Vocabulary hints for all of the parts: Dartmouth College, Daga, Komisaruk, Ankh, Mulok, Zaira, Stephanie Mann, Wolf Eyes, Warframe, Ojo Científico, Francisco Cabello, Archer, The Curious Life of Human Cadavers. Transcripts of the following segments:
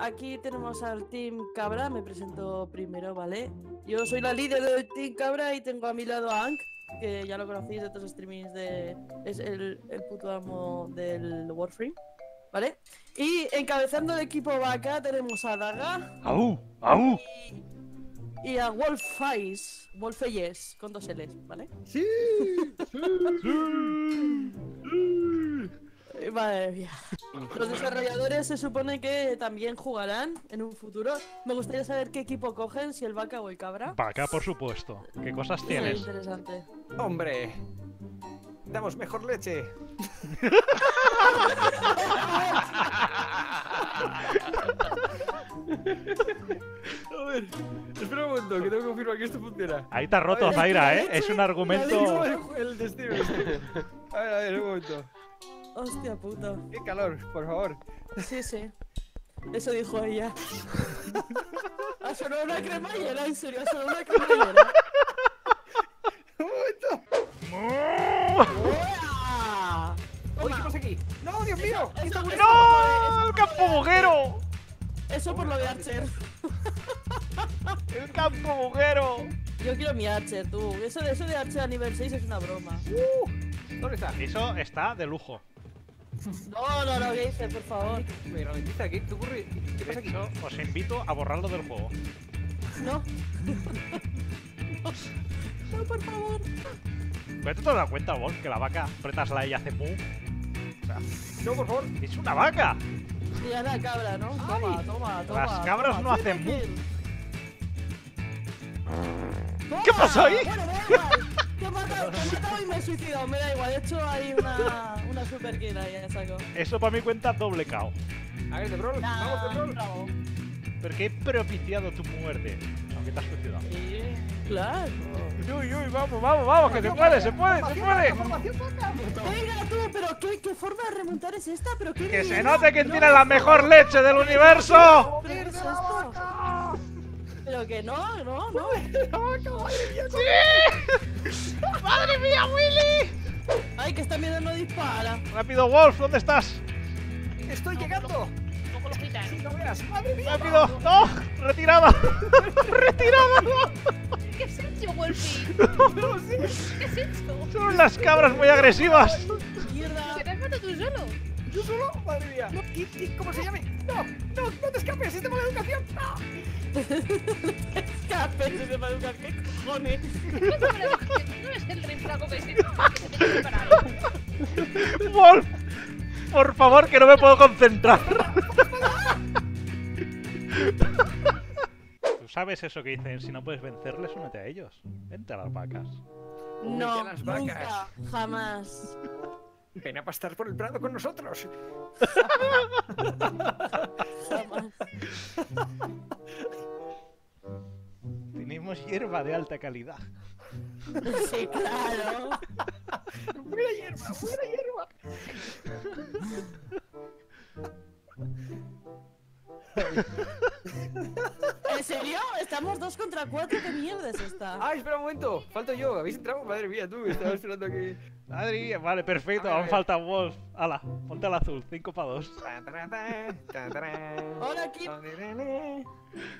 Aquí tenemos al Team Cabra, me presento primero, ¿vale? Yo soy la líder del Team Cabra y tengo a mi lado a Ankh, que ya lo conocéis de otros streamings de... Es el puto amo del Warframe, ¿vale? Y encabezando el equipo vaca tenemos a Daga. ¡Au! ¡Au! Y a Wolf Eyes, con dos L's, ¿vale? ¡Sí! ¡Sí! ¡Sí! Madre mía. Los desarrolladores se supone que también jugarán en un futuro. Me gustaría saber qué equipo cogen, si el vaca o el cabra. Vaca, por supuesto. ¿Qué cosas tienes? Interesante. ¡Hombre! ¡Damos mejor leche! A ver, espera un momento, que tengo que confirmar que esto funciona. Ahí te has roto, Zaira, ¿eh? Es un argumento... El de Steven. A ver, un momento. Hostia puta. Qué calor, por favor. Sí, sí. Eso dijo ella. Ha sonado una cremallera, en serio, ha sonado una cremallera. Un momento. Uy, ¿qué pasa aquí? ¡No, Dios mío! Eso, ¡no! ¡El campo bujero! Eso por lo de Archer. ¡El campo bujero! Yo quiero mi Archer, tú. Eso de Archer a nivel 6 es una broma. ¿Dónde está? Eso está de lujo. No, no, no, ¿qué dices, por favor? Me ralentiza aquí, ¿qué ocurre? ¿Qué pasa aquí? Os invito a borrarlo del juego. No. No, por favor. ¿Pero tú te has dado cuenta, Wolf, que la vaca apretas la y hace mu? O sea, no, por favor. ¡Es una vaca! Y es la cabra, ¿no? Ay, toma, toma, toma. Las cabras toma, no hacen mu. ¿Qué pasó ahí? Bueno, me he matado y me he suicidado, me da igual. De hecho, hay una super kill ahí en el saco. Eso para mí cuenta doble KO. A ver, de brol, vamos, de brol. Porque he propiciado tu muerte, aunque te has suicidado. Sí, claro. Uy, uy, vamos, vamos, vamos, que se puede, se puede, se puede. Venga tú, pero ¿qué forma de remontar es esta? Pero qué. ¡Que se note que tiene la mejor leche del universo! Pero que no, no, no. ¡Madre mía! ¡Sí! ¡Madre mía, Willy! ¡Ay, que esta mierda no dispara! ¡Rápido, Wolf! ¿Dónde estás? ¡Estoy llegando! Sí, no veas. ¡Madre mía! ¡Rápido! ¡No! ¡Retirada! ¡Retirada! No. ¿Qué has hecho, Wolfie? No, sí. ¿Qué has hecho? Son las cabras muy agresivas. ¡Mierda! ¿Te has matado tú solo? ¿Yo solo? ¡Madre mía! No, ¿cómo se llame? ¡No! ¡No! ¡No te escapes! ¡Sistema de educación! ¡No! ¡Te escapes! ¡Sistema de educación! ¡Qué cojones! No es el rey flaco que se te prepara. ¡Wolf! Por favor, que no me puedo concentrar. Tú sabes eso que dicen, si no puedes vencerles, únete a ellos. Vente a las vacas. No, las vacas. Nunca, jamás. Ven a pastar por el prado con nosotros. Jamás. Tenemos hierba de alta calidad. Sí, claro. ¡Buena hierba! ¡Buena hierba! ¿En serio? Estamos 2 contra 4, ¿qué mierda es esta? ¡Ah, espera un momento! Falto yo, ¿habéis entrado? Madre mía, tú, estaba esperando aquí. Madre mía, vale, perfecto, aún falta Wolf. Ala, ponte al azul, 5 para 2. ¡Hola, Kip!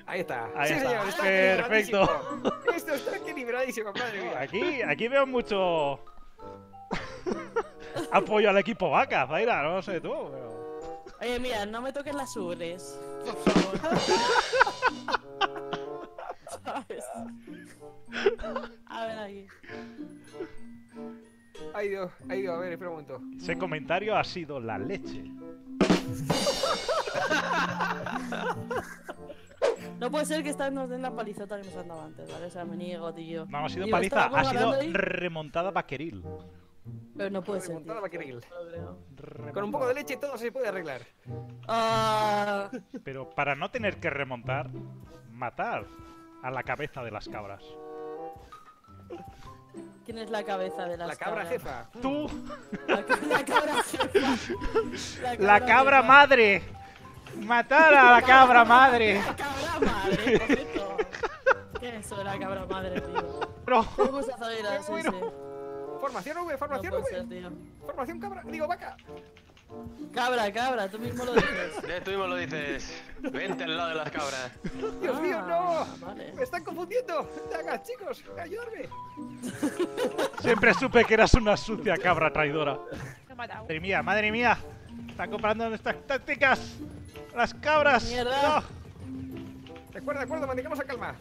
Ahí está, ahí está. Está perfecto. Esto está equilibradísimo, madre mía. Aquí veo mucho... Apoyo al equipo vaca, Zaira, no lo sé tú, pero... Oye, mira, no me toques las ubres, por favor. ¿Sabes? A ver aquí. Ahí Dios, a ver, espera un momento. Ese comentario ha sido la leche. No puede ser que esta vez nos den la palizota que nos han dado antes, ¿vale? O sea, me niego, tío. No, ha sido paliza, ha sido remontada vaqueril. Pero no puede ser. Con un poco de leche todo se puede arreglar. Pero para no tener que remontar, matar a la cabeza de las cabras. ¿Quién es la cabeza de las cabras? La cabra jefa. ¡Tú! La cabra jefa. La cabra madre. Matar a la cabra madre. La cabra madre, correcto. ¿Qué es eso de la cabra madre, tío? No. Me gusta saber así, sí. Formación V, formación V. Formación cabra, digo vaca. Cabra, cabra, tú mismo lo dices. Tú mismo lo dices. Vente al lado de las cabras. Dios mío, no. Vale. Me están confundiendo. Daga, chicos, ayúdame. Siempre supe que eras una sucia cabra traidora. Madre mía, madre mía. Están comprando nuestras tácticas. Las cabras. Mierda. No. Recuerda, recuerda, mantengamos a calma.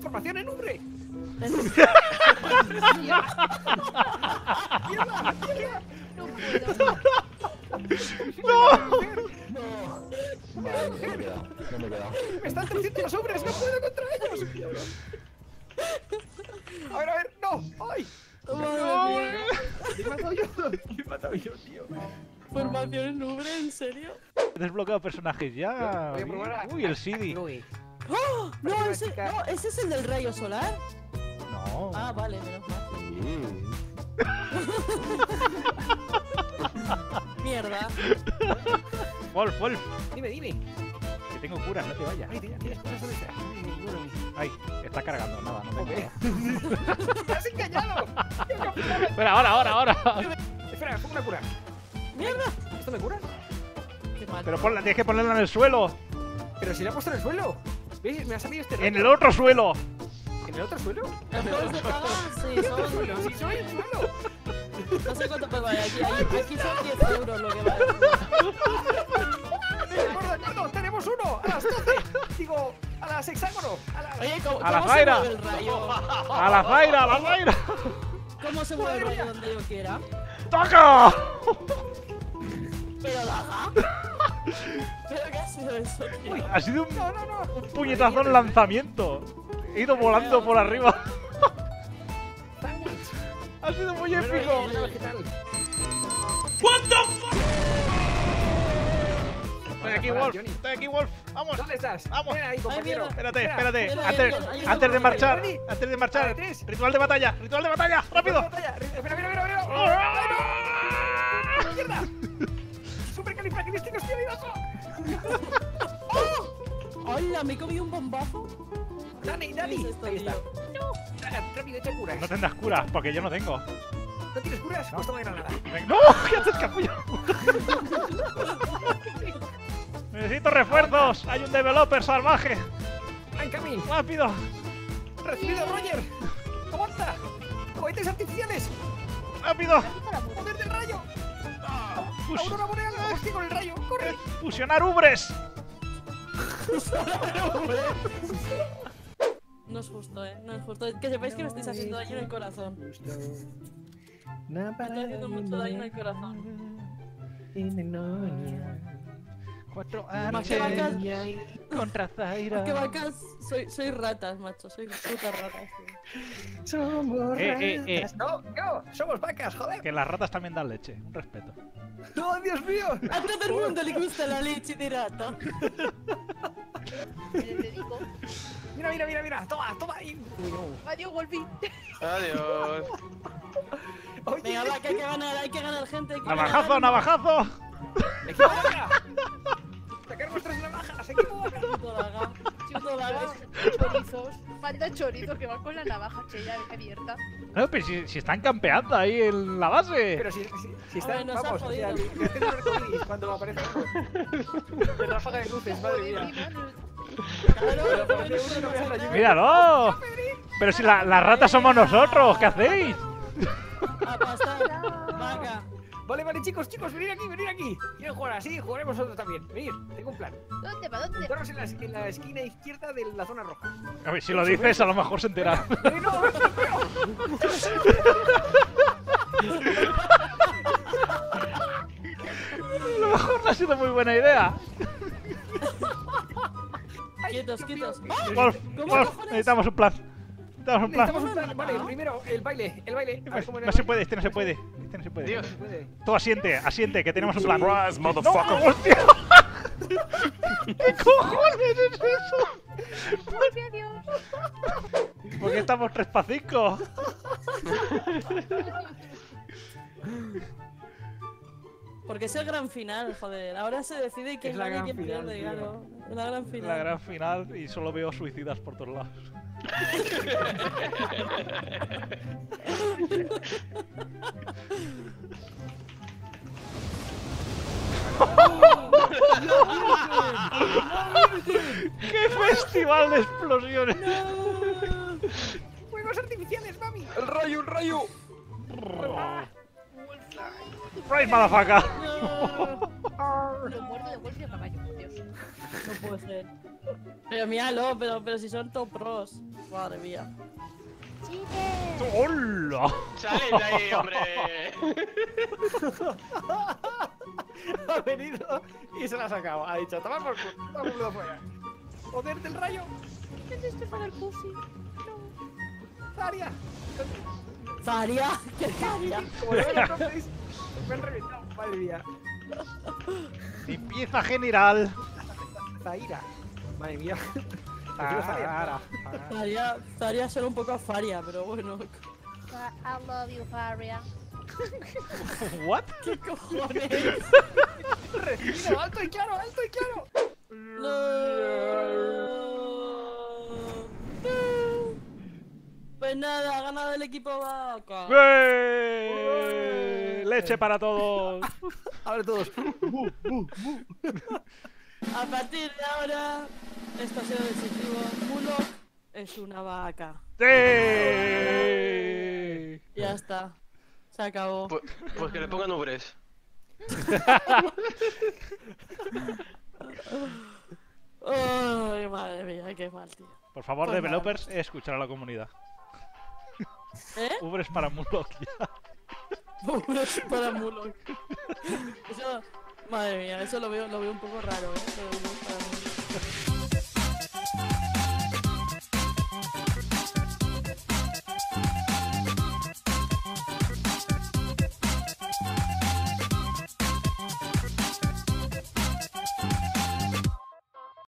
Formación en hombre. ¡Mierda, mierda! No puedo. ¡No! No me he quedado. ¡Me están torciendo los hombres! ¡No puedo contra ellos! A ver, a ver. ¡No! ¡Ay! ¡No! ¿Qué he matado yo? ¿Qué he matado yo, tío? Formación en Ubre, ¿en serio? He desbloqueado personajes ya. Voy a probar. Uy, el CD. ¡Oh! No, ese es el del rayo solar. No. Ah, vale, menos mal. Mierda. Wolf, Wolf. Dime, dime. Que tengo cura, no te vayas. Ay, tienes curas ahorita. Ay, está cargando, nada, no me veo. ¡Te has engañado! Espera, ahora, ahora, ahora. Espera, pongo una cura. ¡Mierda! ¿Esto me cura? Qué mal. Pero ponla, tienes que ponerla en el suelo. Pero si la he puesto en el suelo. ¿Veis? Me ha salido este rato. ¡En el otro suelo! ¿En el otro suelo? ¿En el otro suelo? Sí, suelo. Sí, soy el suelo. No sé cuánto puedo valer aquí. Aquí son 10 euros lo que vale. ¡Gordo, gordo! ¡Tenemos uno! ¡A las 12! Digo, a las hexágono. Oye, ¿cómo se mueve el rayo? ¡A la Zaira! ¡A la Zaira! ¿Cómo se mueve el rayo donde yo quiera? ¡Toca! ¿Pero Daga? ¿Pero qué ha sido eso, tío? Uy, ha sido un, un puñetazo en lanzamiento. He ido volando por arriba. Ha sido muy épico. What the fuck? Estoy aquí, Wolf. Estoy aquí, Wolf. Vamos. ¿Dónde estás? Vamos. Ahí, compañero. Espérate, espérate. Antes de marchar. Antes de marchar. Ritual de batalla. Ritual de batalla. Rápido. Espera, espera, espera. ¡Mierda! ¡Supercalifragilísticos, tío, ¡oh! ¡Hola! Me he comido un bombazo. Dani, Dani. Ahí está. Rápido, echa curas. No tendrás curas, porque yo no tengo. ¿No tienes curas? No, toma granada. ¡No! ¡Ya te escapullo! ¡Necesito refuerzos! ¡Hay un developer salvaje! ¡En camino! ¡Rápido! ¡Recibido, Roger! ¡Aguanta! ¡Cohetes artificiales! ¡Rápido! ¡Poder del rayo! ¡Aurora boreal! ¡Hostia con el rayo! ¡Corre! ¡Fusionar ubres! ¡Fusionar ubres! No es justo, no es justo. Que sepáis que me estáis haciendo daño en el corazón. Me estoy haciendo mucho daño en el corazón. Cuatro Archer contra Zaira. ¿Qué vacas? Soy ratas, macho. Soy putas ratas. Somos ratas. No, no, somos vacas, joder. Que las ratas también dan leche. Un respeto. ¡No, Dios mío! A todo el mundo le gusta la leche de rata. Mira, mira, mira, mira, toma, toma. Adiós, Wolfie. Adiós. Venga, va, que hay que ganar, gente. Hay que ¡navajazo, ganar. Navajazo! ¡Equipo Daga! ¡Sacar vuestras navajas! ¡Equipo Daga! ¡Chuto Daga! ¡Chuto Daga! ¡Chorizos! Falta chorizos que van con la navaja, che, ya abierta. No, pero si están campeando ahí en la base. Pero si están, ver, vamos, ya, cuando aparece el ráfaga de luces, madre mía. ¡Míralo! Pero si las ratas somos nosotros, ¿qué hacéis? A pasar, vaca. Vale, vale, chicos, chicos, venid aquí, venid aquí. Quieren jugar así, jugaremos nosotros también. Venid, tengo un plan. ¿Dónde va? ¿Dónde? Entramos en la esquina izquierda de la zona roja. A ver, si lo dices, a lo mejor se enterará. ¡No! A lo mejor no ha sido muy buena idea. Quietos, quietos. Wolf, Wolf, necesitamos un plan. Necesitamos un plan. Vale, primero el baile, el baile. No se puede, este no se puede. Este no se puede. Dios. Tú asiente, asiente, que tenemos un plan. Surprise, motherfucker. No, hostia. ¿Qué cojones es eso? ¿Por qué estamos 3 para 5? Porque es el gran final, joder. Ahora se decide quién gana y quién pierde, claro. La gran final. La gran final y solo veo suicidas por todos lados. ¡Qué festival de explosiones! ¡Fuegos artificiales, mami! ¡El rayo, el rayo! ¡Right, malafaca! Lo muerdo de vuelta y a caballo, Dios. No puede ser. Pero míralo, pero si son top pros. Madre mía. ¡Hola! ¡Sale de ahí, hombre! Ha venido y se la ha sacado. Ha dicho, toma por culo, toma por culo fuera. ¡Joder del rayo! ¿Qué es esto para el pussy? No. ¡Zaria! ¡Zaria! ¡Qué Zaria! Como no me lo compréis, me han reventado, madre mía. Limpieza general. Zaira. Madre mía. Zaria suena un poco a Faria, pero bueno. I love you, Faria. What? ¿Qué cojones? Respiro, alto y claro, alto y claro. Pues nada, ha ganado el equipo vaca. Leche para todos. A ver todos. A partir de ahora, esto ha sido decisivo. Mulok es una vaca. ¡Sí! Ya está. Se acabó. Pues que le pongan ubres. Ay, madre mía, qué mal, tío. Por favor, pues developers, escuchar a la comunidad. ¿Eh? Ubres para Mulok, ya. Ubres para Mulok. Eso... Madre mía, eso lo veo un poco raro, ¿eh?